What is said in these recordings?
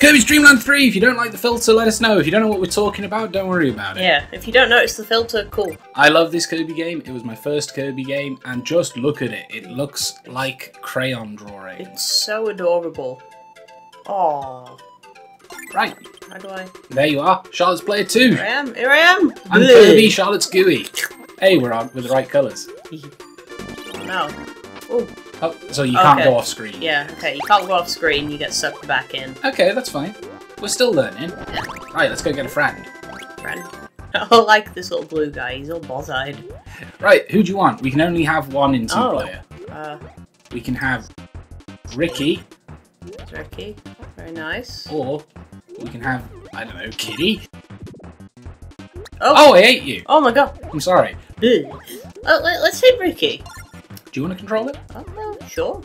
Kirby's Dreamland 3, if you don't like the filter, let us know. If you don't know what we're talking about, don't worry about it. Yeah, if you don't notice the filter, cool. I love this Kirby game. It was my first Kirby game, and just look at it. It looks like crayon drawings. It's so adorable. Aww. Right. How do I... There you are. Charlotte's player 2. Here I am. Here I am. I'm Kirby. Charlotte's Gooey. Hey, we're on with the right colours. No. Ooh. Oh, so you can't go off screen. Yeah, okay, you can't go off screen, you get sucked back in. Okay, that's fine. We're still learning. Yeah. Right, let's go get a friend. Friend? I like this little blue guy, he's all boss-eyed. Right, who do you want? We can only have one in two-player. We can have Ricky. Ricky, very nice. Or we can have, I don't know, Kitty. Oh, I ate you! Oh my god! I'm sorry. Oh, let's hit Ricky. Do you want to control it? Oh, well, sure.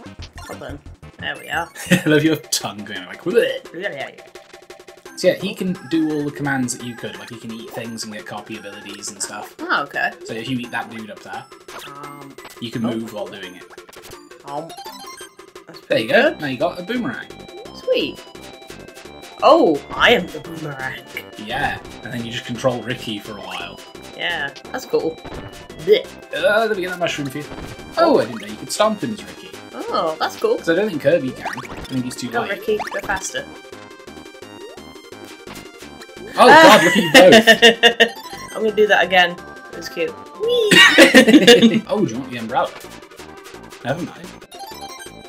Well then. There we are. I love your tongue going like... So yeah, he can do all the commands that you could. Like, he can eat things and get copy abilities and stuff. Oh, okay. So if you eat that dude up there, you can move while doing it. There you go. Good. Now you got a boomerang. Sweet. Oh, I am the boomerang. Yeah. And then you just control Ricky for a while. Yeah, that's cool. Let me get that mushroom for you. Oh, I didn't know you could stomp him as Ricky. Oh, that's cool. Because I don't think Kirby can. I think he's too late. No, Ricky, go faster. Oh, God, look at you both. I'm going to do that again. It was cute. Whee! Oh, do you want the umbrella? Never mind.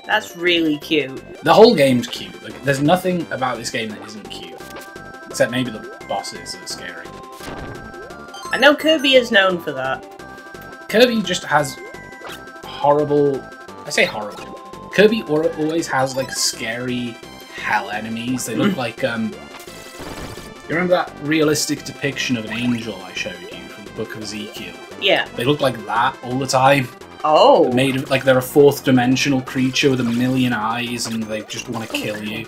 That's really cute. The whole game's cute. Like, there's nothing about this game that isn't cute. Except maybe the bosses are scary. I know Kirby is known for that. Kirby just has horrible... I say horrible. Kirby always has, like, scary hell enemies. They look like, You remember that realistic depiction of an angel I showed you from the Book of Ezekiel? Yeah. They look like that all the time. Oh. They're made of, like, they're a fourth-dimensional creature with a million eyes, and they just want to kill you.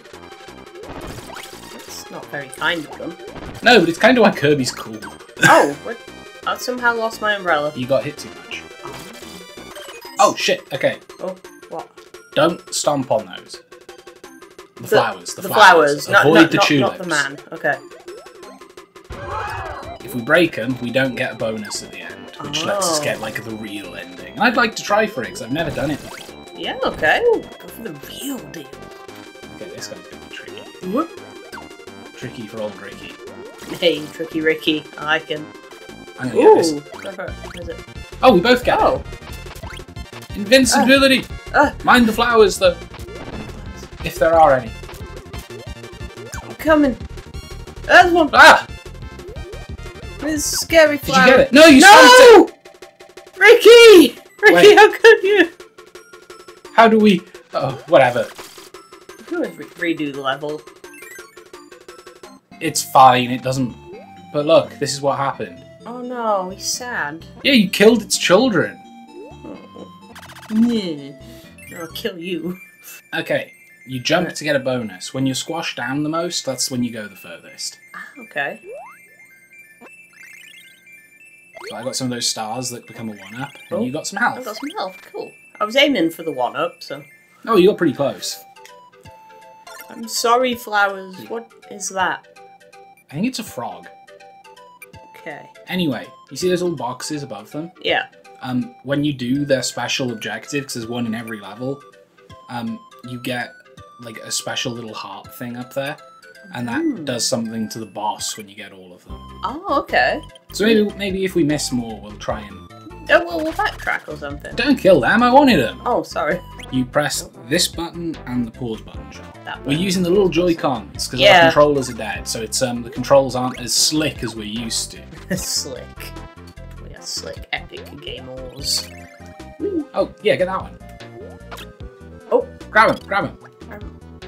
That's not very kind of them. No, but it's kind of why Kirby's cool. Oh, what? I somehow lost my umbrella. You got hit too much. Oh, shit, okay. Oh, what? Don't stomp on those. The flowers, the flowers. Avoid the tulips. Not the man, okay. If we break them, we don't get a bonus at the end, which lets us get, like, the real ending. And I'd like to try for it, because I've never done it before. Yeah, okay. Go for the real deal. Okay, this guy's going to be tricky. What? Tricky for old Ricky. Hey, Tricky Ricky, I can. I'm gonna get this. What is it? Oh, we both get it. Invincibility! Mind the flowers, though. If there are any. I'm coming. There's one! Ah! There's a scary flower. Did you get it? No, you stopped it! Ricky! Ricky, wait. How could you? How do we... Oh, whatever. I'm gonna redo the level. It's fine, it doesn't... But look, this is what happened. Oh no, he's sad. Yeah, you killed its children. Oh. I'll kill you. Okay, you jump to get a bonus. When you squash down the most, that's when you go the furthest. Okay. So I got some of those stars that become a 1-up, and you got some health. I got some health, cool. I was aiming for the 1-up, so... Oh, you got pretty close. I'm sorry, flowers. What is that? I think it's a frog. Okay. Anyway, you see those little boxes above them? Yeah. When you do their special objective, because there's one in every level, you get like a special little heart thing up there, and that does something to the boss when you get all of them. Oh, okay. So maybe if we miss more, we'll try and... Oh, well, we'll backtrack or something. Don't kill them, I wanted them! Oh, sorry. You press this button and the pause button. We're using the little Joy-Cons because our controllers are dead, so it's the controls aren't as slick as we're used to. Slick. We are slick epic gamers. Woo. Oh, yeah, get that one. Oh, grab him, grab him.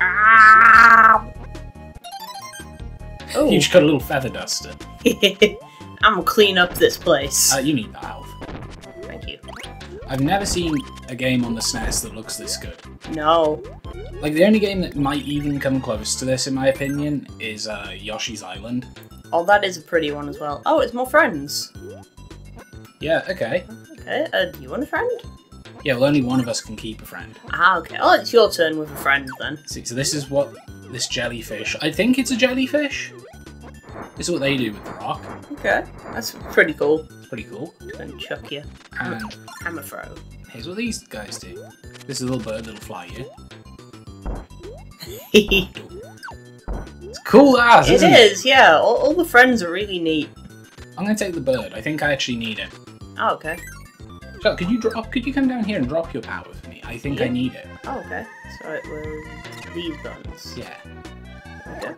Ah! Oh. You just got a little feather duster. I'm gonna clean up this place. You need that health. Thank you. I've never seen a game on the SNES that looks this good. No. Like, the only game that might even come close to this, in my opinion, is Yoshi's Island. Oh, that is a pretty one as well. Oh, it's more friends. Yeah, okay. Okay, do you want a friend? Yeah, well, only one of us can keep a friend. Ah, okay. Oh, it's your turn with a friend, then. See, so this is what this jellyfish. I think it's a jellyfish. This is what they do with the rock. Okay, that's pretty cool. It's pretty cool. Don't chuck you. And hammer throw. Here's what these guys do. This is a little bird that'll fly you. It's cool as isn't it? It is, yeah. All the friends are really neat. I'm gonna take the bird. I think I actually need it. Oh, okay. Charlotte, could you come down here and drop your power for me? I think I need it. Oh, okay. So it was these guns. Yeah. Okay.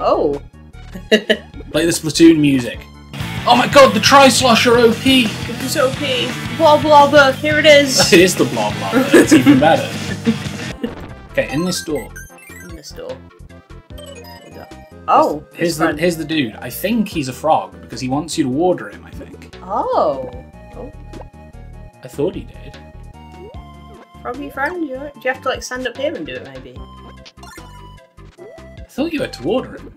Oh. Play the Splatoon music. Oh my god, the Tri-Slosher OP! It was OP. Blah blobber, here it is. It is the blah blobber. It's even better. Okay, in this door. In this door. Oh, here's the dude. I think he's a frog because he wants you to water him, I think. Oh. Oh. I thought he did. Froggy friend, do you have to like stand up here and do it maybe? I thought you had to water him.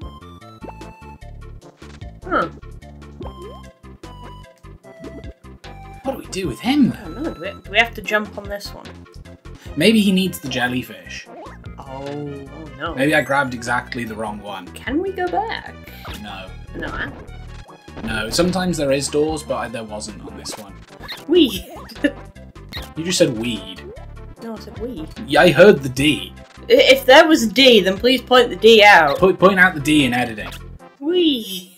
Huh. What do we do with him? I don't know. Do we have to jump on this one? Maybe he needs the jellyfish. Oh no. Maybe I grabbed exactly the wrong one. Can we go back? No. No. No, sometimes there is doors, but there wasn't on this one. Weed! You just said weed. No, I said weed. Yeah, I heard the D. If there was a D, then please point the D out. Point out the D in editing. Weed!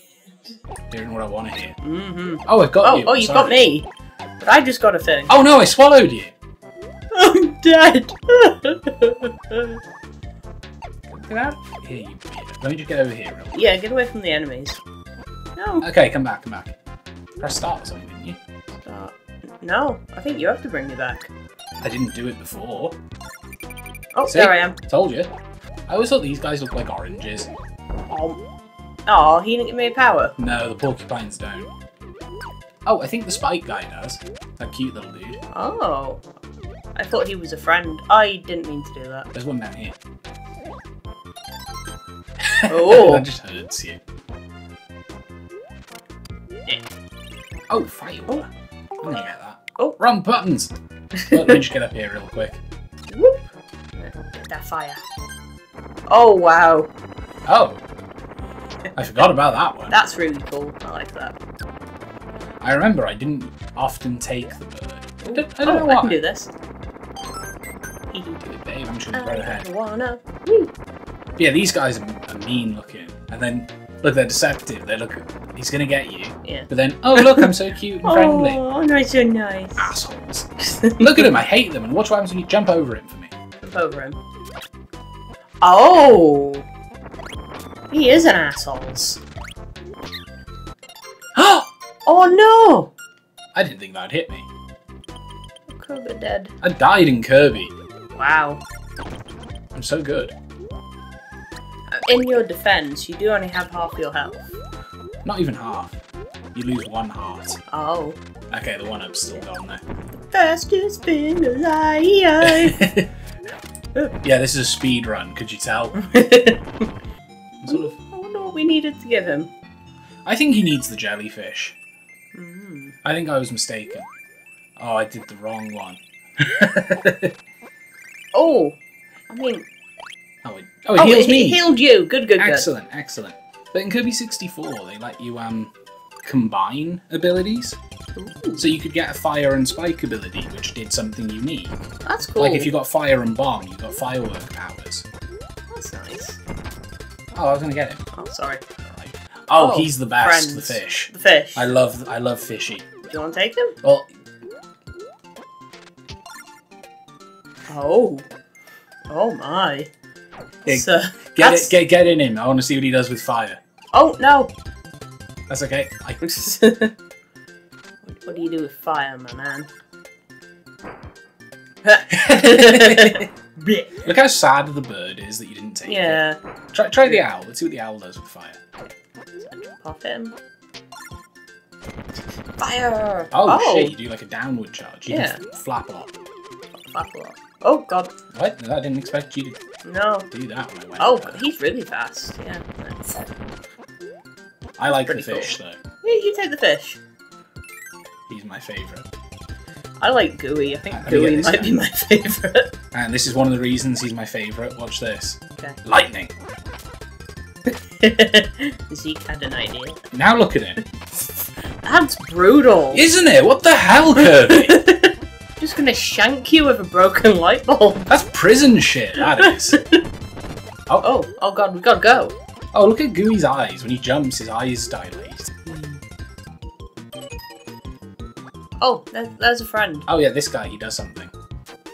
Doing what I want to hear. Mm-hmm. Oh, I've got you. Oh, you got me. But I just got a thing. Oh no, I swallowed you. I'm dead! Get out of here, you weirdo. Let me just get over here real quick. Yeah, get away from the enemies. No. Okay, come back, come back. Press start or something, didn't you? Start. No, I think you have to bring me back. I didn't do it before. Oh, see? There I am. Told you. I always thought these guys looked like oranges. Oh, he didn't give me a power. No, the porcupines don't. Oh, I think the spike guy does. That cute little dude. Oh. I thought he was a friend. I didn't mean to do that. There's one down here. Oh! That just hurts you. Yeah. Oh, firework. I'm gonna get that. Oh, wrong buttons! Let me just get up here real quick. Whoop! Get that fire. Oh, wow. Oh! I forgot about that one. That's really cool. I like that. I remember I didn't often take the bird. I don't know why. I can do this. Babe, I'm just right ahead. Yeah, these guys are mean looking. And then, look, they're deceptive. They look, he's gonna get you. Yeah. But then, oh look, I'm so cute and friendly. Oh, no, so nice. Assholes. Look at him, I hate them. And watch what happens when you jump over him for me. Jump over him. Oh! He is an asshole. Oh no! I didn't think that'd hit me. Kirby dead. I died in Kirby. Wow. I'm so good. In your defense, you do only have half your health. Not even half. You lose one heart. Oh. Okay, the one up's still gone there. Fastest been alive. Yeah, this is a speed run, could you tell? I wonder what we needed to give him. I think he needs the jellyfish. Mm. I think I was mistaken. Oh, I did the wrong one. Oh, I mean... Oh, it heals me! It healed you! Good, good, excellent, good. Excellent, excellent. But in Kirby 64, they let you combine abilities. Ooh. So you could get a fire and spike ability, which did something unique. That's cool. Like if you got fire and bomb, you got firework powers. That's nice. Oh, I was going to get it. Oh, sorry. Right. Oh, he's the best, friends. The fish. The fish. I love fishy. Do you want to take him? Well... Oh. Oh my. Yeah, so, get in him. I want to see what he does with fire. Oh no. That's okay. What do you do with fire, my man? Look how sad the bird is that you didn't take it. Yeah. Try the owl. Let's see what the owl does with fire. Pop him. Fire! Oh shit, you do like a downward charge. You can flap up. Flap up. Oh god. What? No, I didn't expect you to do that when I went. Oh, he's really fast. Yeah. I like the fish, though. Yeah, you take the fish. He's my favourite. I like Gooey. I think Gooey might be my favourite. And this is one of the reasons he's my favourite. Watch this. Okay. Lightning! Zeke had an idea. Now look at it. That's brutal. Isn't it? What the hell, Kirby? I'm just gonna shank you with a broken light bulb. That's prison shit, that is. Oh god, we gotta go. Oh, look at Gooey's eyes. When he jumps, his eyes dilate. Oh, there's a friend. Oh yeah, this guy, he does something.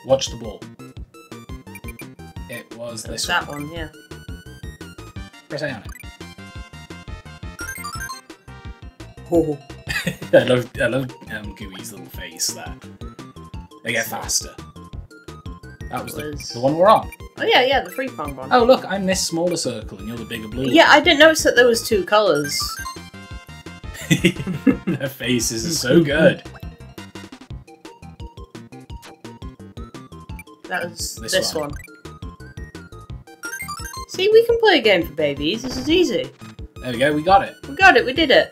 Watch the ball. It was this one. That one, yeah. Press A on it. Oh. I love Gooey's little face there. They get faster. That was the one we're on. Oh yeah, yeah, the free prong one. Oh look, I'm this smaller circle and you're the bigger blue. Yeah, I didn't notice that there was two colours. Their faces are so good. That was this one. See, we can play a game for babies. This is easy. There we go. We got it. We got it. We did it.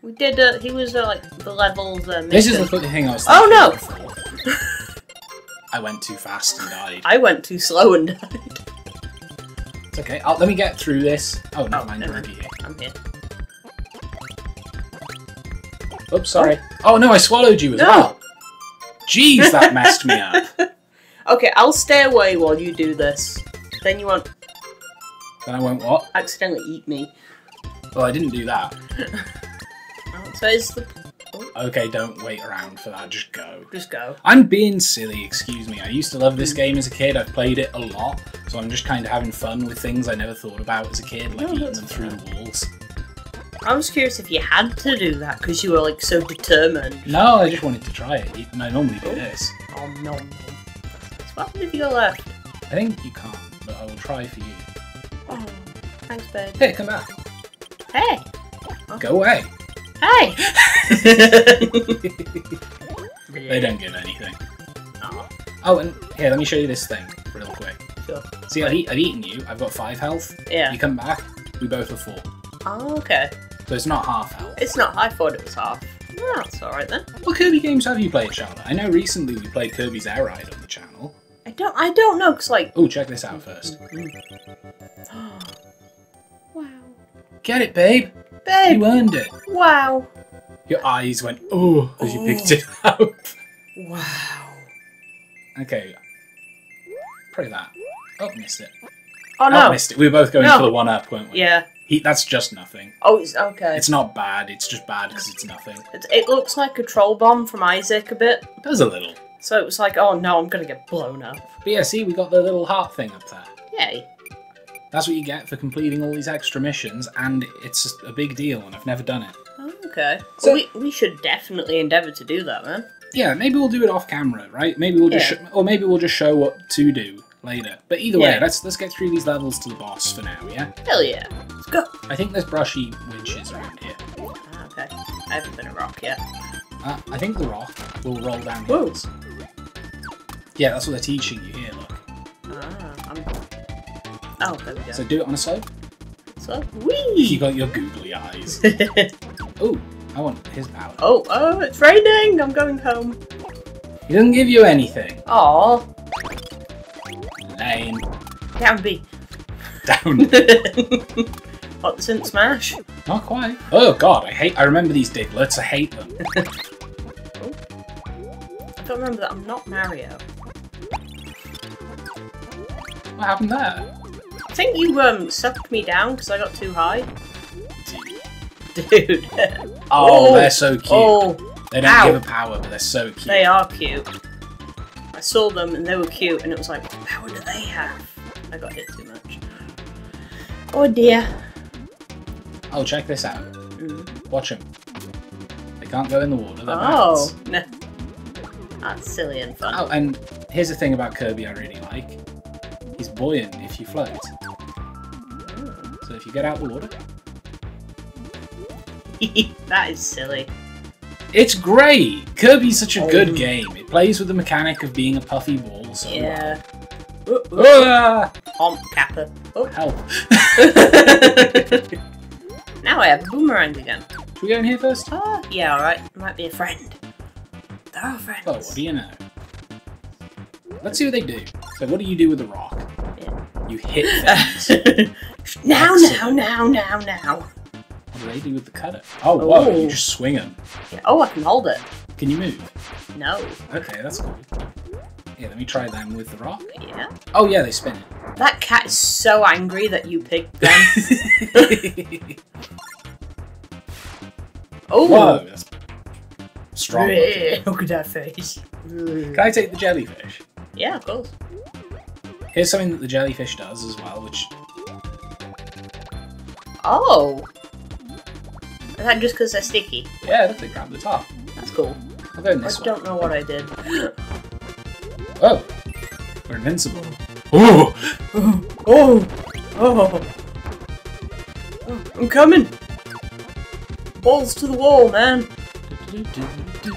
We did it. He was like the levels. This is the thing I was thinking. Oh no! I went too fast and died. I went too slow and died. It's okay. Let me get through this. Oh, never mind. You're already here. I'm here. Oops, sorry. Oh no, I swallowed you as well. Jeez, that messed me up. Okay, I'll stay away while you do this. Then you won't. Then I won't what? Accidentally eat me. Well, I didn't do that. So is the. Oh. Okay, don't wait around for that. Just go. Just go. I'm being silly. Excuse me. I used to love this game as a kid. I've played it a lot, so I'm just kind of having fun with things I never thought about as a kid, like eating them through the walls. I was curious if you had to do that because you were like so determined. No, I just wanted to try it. I normally do this. Oh no! What happens if you go left? I think you can't, but I will try for you. Oh, thanks, babe. Hey, come back. Hey. Oh. Go away. Hey. They don't give anything. Oh. Oh, and here, let me show you this thing real quick. Sure. See, I've eaten you. I've got 5 health. Yeah. You come back. We both have 4. Oh, okay. So it's not half health. It's not. I thought it was half. No, that's alright then. What Kirby games have you played, Charlotte? I know recently we played Kirby's Air Ride on the channel. I don't know, cause like. Oh, check this out first. Wow. Get it, babe. Babe. You earned it. Wow. Your eyes went oh as you picked it up. Wow. Okay. Probably that. Oh, missed it. Oh no. Missed it. We were both going for the one up, weren't we? Yeah. That's just nothing. Oh, it's okay. It's not bad. It's just bad because it's nothing. It looks like a troll bomb from Isaac a bit. It does a little. So it was like, oh no, I'm gonna get blown up. But yeah, see, we got the little heart thing up there. Yay! That's what you get for completing all these extra missions, and it's a big deal. And I've never done it. Oh, okay. So well, we should definitely endeavour to do that, man. Yeah, maybe we'll do it off camera, right? Maybe we'll just, or maybe we'll just show what to do later. But either way, let's get through these levels to the boss for now, yeah? Hell yeah. Let's go. I think there's brushy winches around here. Ah, okay. I haven't been a rock yet. I think the rock will roll down hills. Yeah, that's what they're teaching you here, look. Oh, there we go. So do it on a slope. Slope? Whee! You got your googly eyes. Oh, I want his power. Oh, it's raining! I'm going home. He doesn't give you anything. Aww. Lane. Down B. Down B. What's in Smash? Not quite. Oh god, I remember these Diglets, I hate them. I don't remember that I'm not Mario. What happened there? I think you sucked me down because I got too high. Dude. Oh, they're so cute. Oh. They don't give a power, but they're so cute. They are cute. I saw them and they were cute, and it was like, what power do they have? I got hit too much. Oh dear. Oh, check this out. Watch them. They can't go in the water. Oh, no. That's silly and fun. Oh, and here's the thing about Kirby I really like. He's buoyant if you float. So if you get out the water. That is silly. It's great! Kirby's such a good game. It plays with the mechanic of being a puffy ball so well. Capper. Oh. Help. Now I have a boomerang again. Should we go in here first? Yeah, alright. Might be a friend. They're all friends. Oh, what do you know? Let's see what they do. So what do you do with the rock? You hit things. Now. What do they do with the cutter? Oh, ooh. Whoa, you just swing them. Yeah. Oh, I can hold it. Can you move? No. Okay, that's cool. Yeah, let me try them with the rock. Yeah. Oh, yeah, they spin it. That cat is so angry that you picked them. Oh! Whoa, that's strong. Look at that face. Can I take the jellyfish? Yeah, of course. Here's something that the jellyfish does as well, which... Oh! Is that just because they're sticky? Yeah, look, they grab the top. That's cool. I'll go in this one. I don't know what I did. Oh! We're invincible. Oh! Oh! Oh! Oh! Oh! I'm coming! Balls to the wall, man! Whoa,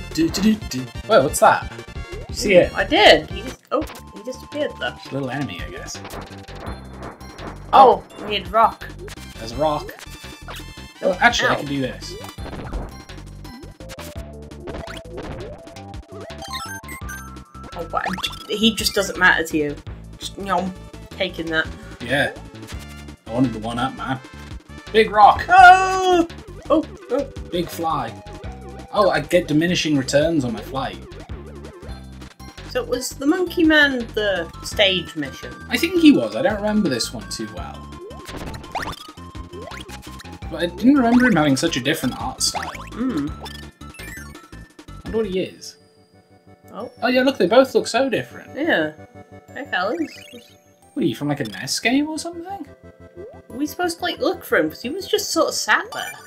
what's that? Did you see it? I did! He just... Oh, he disappeared though. It's a little enemy, I guess. Oh, we need rock. There's a rock. Oh, actually, ow. I can do this. Oh, wow. He just doesn't matter to you. Just, nom, taking that. Yeah. I wanted the one up, man. Big rock! Oh! Oh, oh, big fly. Oh, I get diminishing returns on my flight. So it was the Monkey Man the stage mission? I think he was. I don't remember this one too well. But I didn't remember him having such a different art style. Hmm. I wonder what he is. Oh. Oh yeah, look, they both look so different. Yeah. Hey fellas. What are you, from like a NES game or something? Were we supposed to like look for him? Because he was just sort of sat there.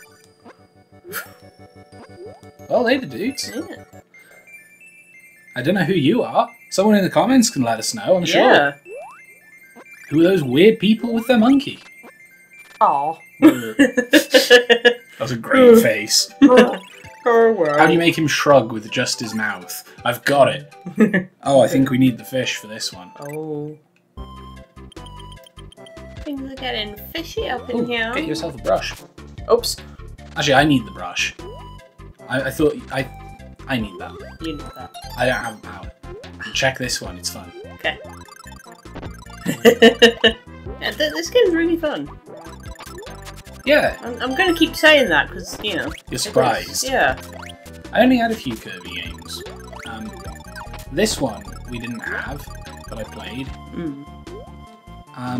Well, they're the dudes. Yeah. I don't know who you are. Someone in the comments can let us know, I'm sure. Yeah. Who are those weird people with their monkey? Aw. That was a great face. How do you make him shrug with just his mouth? I've got it. Oh, I think we need the fish for this one. Oh. Things are getting fishy up in here. Get yourself a brush. Oops. Actually, I need the brush. I thought I need that. You need that. I don't have power. Check this one; it's fun. Okay. Yeah, this game's really fun. Yeah. I'm gonna keep saying that because you know. You're surprised. Yeah. I only had a few Kirby games. This one we didn't have, but I played. Mm. I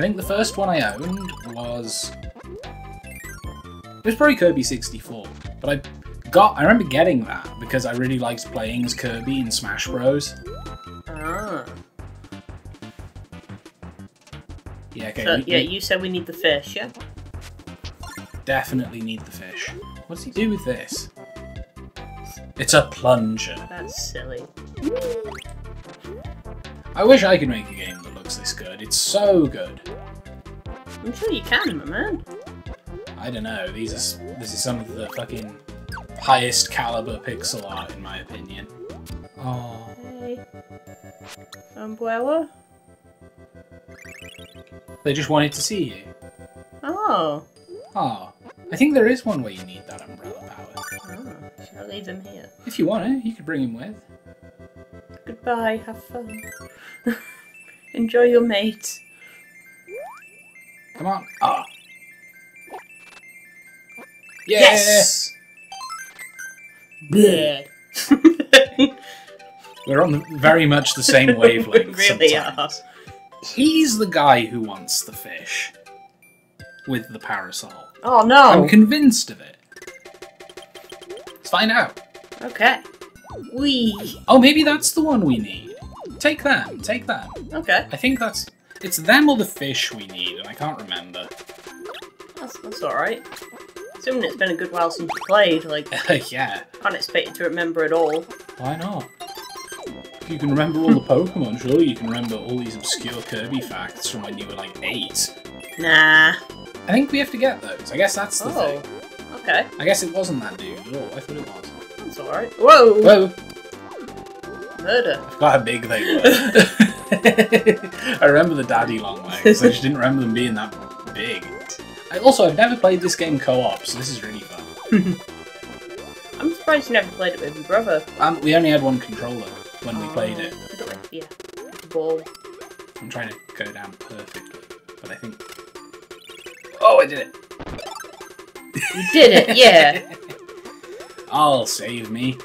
think the first one I owned was. It was probably Kirby 64, but I remember getting that because I really liked playing as Kirby in Smash Bros. Ah. Yeah, okay. So, yeah, you said we need the fish, yeah? Definitely need the fish. What does he do with this? It's a plunger. That's silly. I wish I could make a game that looks this good. It's so good. I'm sure you can, my man. I don't know, this is some of the fucking highest caliber pixel art in my opinion. Oh. Hey. Umbrella? They just wanted to see you. Oh. Oh. I think there is one where you need that umbrella power. Oh, should I leave him here? If you want to, you could bring him with. Goodbye, have fun. Enjoy your mate. Come on. Ah. Oh. Yes! Yes! We're on very much the same wavelength. We really sometimes. Are. He's the guy who wants the fish with the parasol. Oh no! I'm convinced of it. Let's find out. Okay. Wee. Oh, maybe that's the one we need. Take that. Take that. Okay. I think that's. It's them or the fish we need, and I can't remember. That's alright. Assuming it's been a good while since you played, like, yeah. Can't expect you to remember it all. Why not? You can remember all the Pokemon, surely you can remember all these obscure Kirby facts from when you were like 8. Nah. I think we have to get those. I guess that's the thing. Okay. I guess it wasn't that dude at all. I thought it was. That's alright. Whoa! Whoa! Murder. I forgot how big they were. I remember the daddy long legs. I just didn't remember them being that big. Also, I've never played this game co-op, so this is really fun. I'm surprised you never played it with your brother. We only had one controller when we played it. Yeah. Ball. I'm trying to go down perfectly, but I think... Oh, I did it! You did it, yeah! I'll save me.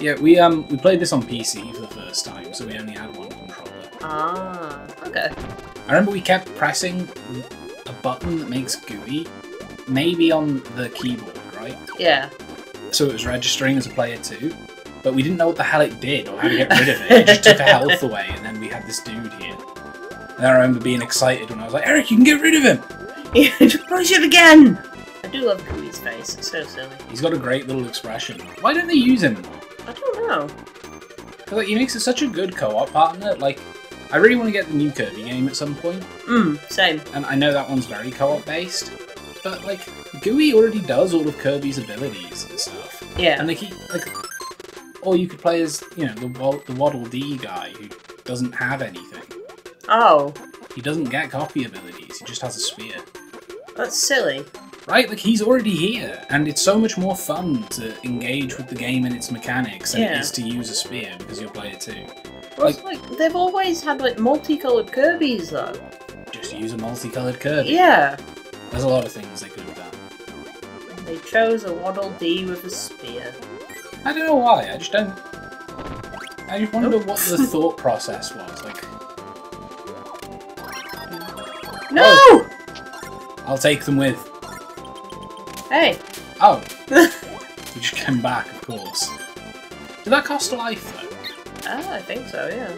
Yeah, we played this on PC for the first time, so we only had one controller. Ah, okay. I remember we kept pressing a button that makes Gooey, maybe on the keyboard, right? Yeah. So it was registering as a player too, but we didn't know what the hell it did or how to get rid of it. It just took the health away, and then we had this dude here. And I remember being excited when I was like, Eric, you can get rid of him! Yeah, just push him again! I do love Gooey's face, it's so silly. He's got a great little expression. Why don't they use him anymore? I don't know. But, like, he makes it such a good co-op partner. Like, I really want to get the new Kirby game at some point. Same. And I know that one's very co-op based, but like Gooey already does all of Kirby's abilities and stuff. Yeah. And they keep like, or you could play as, you know, the Waddle Dee guy who doesn't have anything. Oh. He doesn't get copy abilities. He just has a spear. That's silly. Right, like, he's already here, and it's so much more fun to engage with the game and its mechanics than it is to use a spear, because you're player two. Well, like, they've always had, like, multicoloured Kirbys, though. Just use a multicoloured Kirby? Yeah. There's a lot of things they could have done. They chose a Waddle Dee with a spear. I don't know why, I just don't... I just wonder what the thought process was, like... No! Oh, I'll take them with... Hey! Oh! You just came back, of course. Did that cost a life, though? I think so, yeah.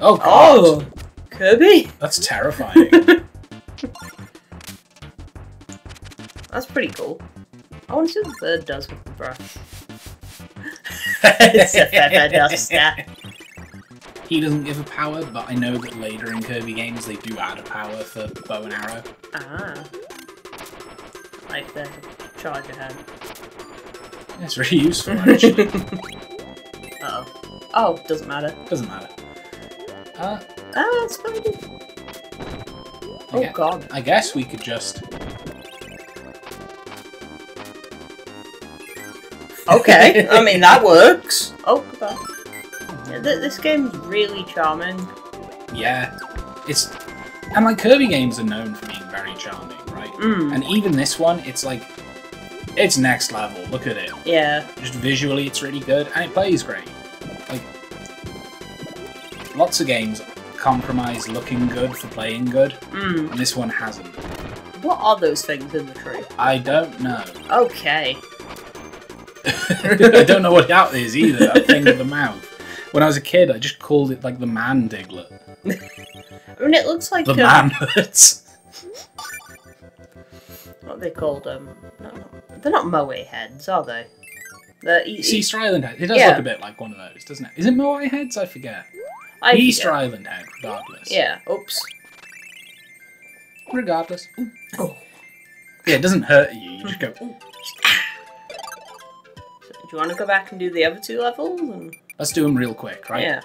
Oh, God! Oh, Kirby! That's terrifying. That's pretty cool. I want to see what the bird does with the brush. It's a feather duster. He doesn't give a power, but I know that later in Kirby games they do add a power for bow and arrow. Ah. Like the charger hand. That's really useful, actually. Uh-oh. Oh, doesn't matter. Doesn't matter. It's fine. Oh, God. I guess we could just... Okay, I mean, that works. Oh, goodbye. Yeah, this game's really charming. Yeah. It's... And, like, Kirby games are known for being very charming. And even this one, it's like, it's next level, look at it. Yeah. Just visually it's really good, and it plays great. Like, lots of games compromise looking good for playing good, and this one hasn't. What are those things in the tree? I don't know. Okay. I don't know what that is either, that thing with the mouth. When I was a kid, I just called it, like, the man diglet. I mean, it looks like... The man hurts. What are they called? They're not Moai heads, are they? They're Easter Island heads. It does look a bit like one of those, doesn't it? Is it Moai heads? I forget. Easter Island head, regardless. Yeah. Oops. Regardless. Ooh. Oh. Yeah, it doesn't hurt you. You just go. Ooh. So, do you want to go back and do the other two levels? And... Let's do them real quick, right? Yeah.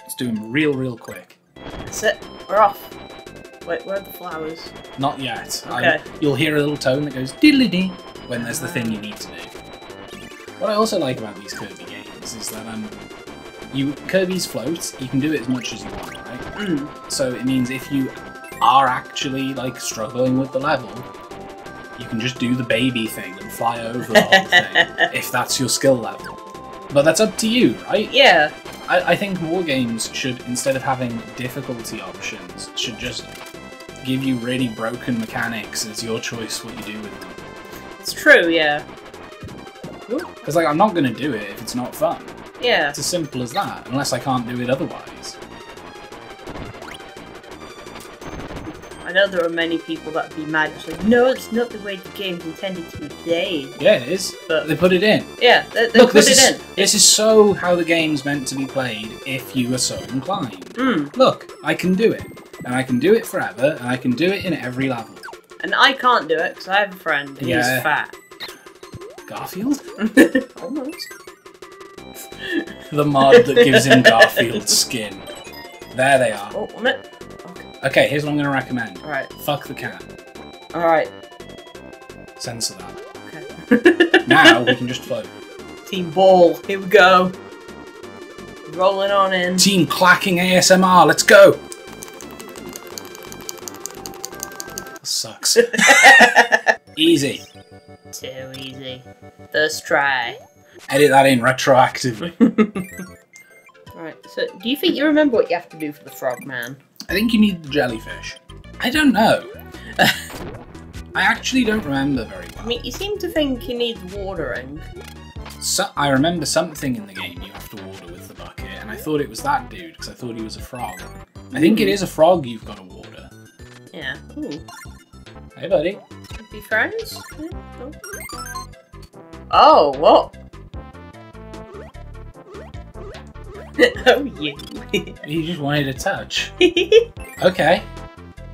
Let's do them real quick. That's it. We're off. Wait, where are the flowers? Not yet. Okay. You'll hear a little tone that goes diddly-dee when there's the thing you need to do. What I also like about these Kirby games is that Kirby's float, you can do it as much as you want, right? So it means if you are actually like struggling with the level, you can just do the baby thing and fly over the whole thing, if that's your skill level. But that's up to you, right? Yeah. I think more games should, instead of having difficulty options, should just give you really broken mechanics, and it's your choice what you do with them. It's true, yeah. Because, like, I'm not going to do it if it's not fun. Yeah. It's as simple as that, unless I can't do it otherwise. I know there are many people that would be mad, it's like, no, it's not the way the game's intended to be played. Yeah, it is. But they put it in. Yeah, they look, put it in. This is so how the game's meant to be played if you are so inclined. Look, I can do it. And I can do it forever, and I can do it in every level. And I can't do it, because I have a friend who's fat. Garfield? Almost. The mod that gives him Garfield's skin. There they are. Oh, on it. Okay, here's what I'm going to recommend. Alright. Fuck the cat. Alright. Censor that. Okay. Now we can just float. Team Ball, here we go. Rolling on in. Team Clacking ASMR, let's go. That sucks. Easy. Too easy. First try. Edit that in retroactively. Right, so do you think you remember what you have to do for the frogman? I think you need the jellyfish. I don't know. I actually don't remember very well. I mean, you seem to think you need watering. So, I remember something in the game you have to water with the bucket, and I thought it was that dude, because I thought he was a frog. I think it is a frog you've got to water. Yeah. Ooh. Hey, buddy. Be friends? Yeah. Oh, what? Oh, yeah. He just wanted a touch. Okay.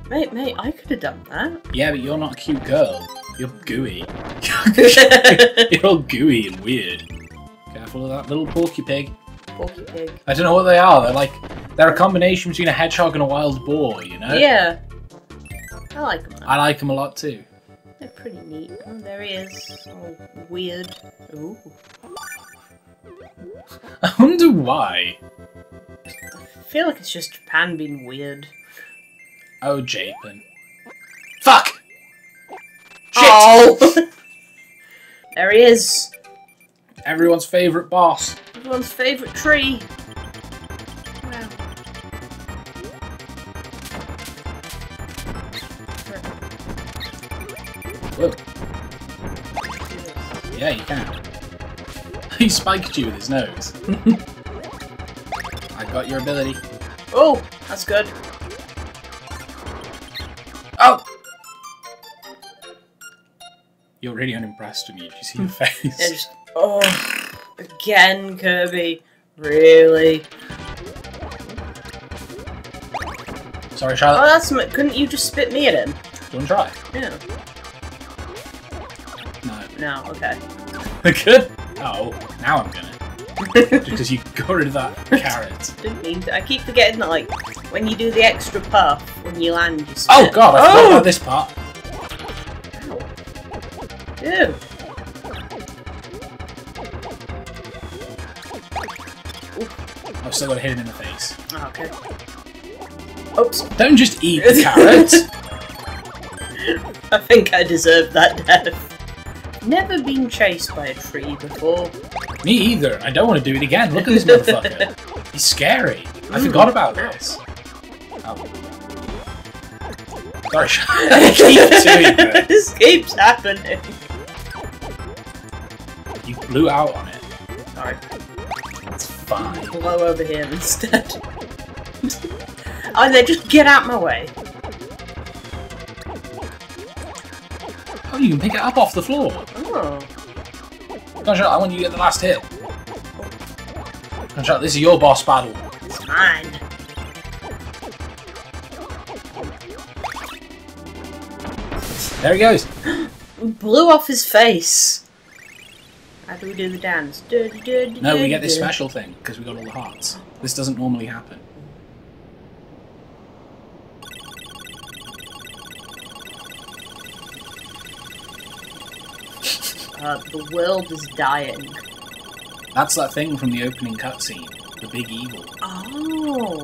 Mate, I could have done that. Yeah, but you're not a cute girl. You're gooey. You're all gooey and weird. Careful of that little porky pig. Porky pig. I don't know what they are. They're a combination between a hedgehog and a wild boar, you know? Yeah. I like them. I like them a lot too. They're pretty neat. Oh, there he is. Oh, weird. Ooh. I wonder why. I feel like it's just Japan being weird. Oh, Japan. Fuck! Shit! Oh! There he is. Everyone's favourite boss. Everyone's favourite tree. Wow. Whoa. Yeah, you can. He spiked you with his nose. I got your ability. Oh, that's good. Oh! You're really unimpressed with me if you see your face. Just, oh, again, Kirby. Really? Sorry, Charlotte. Oh, that's... Couldn't you just spit me at him? Do you want to try? Yeah. No, okay. Good. Oh, now I'm gonna. Because you got rid of that carrot. Didn't mean to. I keep forgetting that, like, when you do the extra puff, when you land, you spit. Oh, God, I forgot about this part. Ew. I've still got to hit him in the face. Oh, okay. Oops. Don't just eat the carrot. I think I deserve that death. Never been chased by a tree before. Me either. I don't want to do it again. Look at this motherfucker. He's scary. I forgot about this. Oh. Sorry, I keep doing that. This keeps happening. You blew out on it. Sorry. That's fine. Blow over him instead. Oh, they just get out my way. Oh, you can pick it up off the floor. Oh. Gosh, I want you to get the last hit. Gosh, this is your boss battle. It's mine. There he goes. Blew off his face. How do we do the dance? No, we get this special thing because we got all the hearts. This doesn't normally happen. The world is dying. That's that thing from the opening cutscene. The big evil. Oh.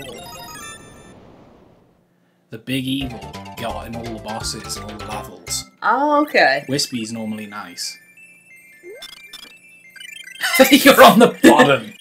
The big evil. Got in all the bosses and all the levels. Oh, okay. Wispy's normally nice. You're on the bottom.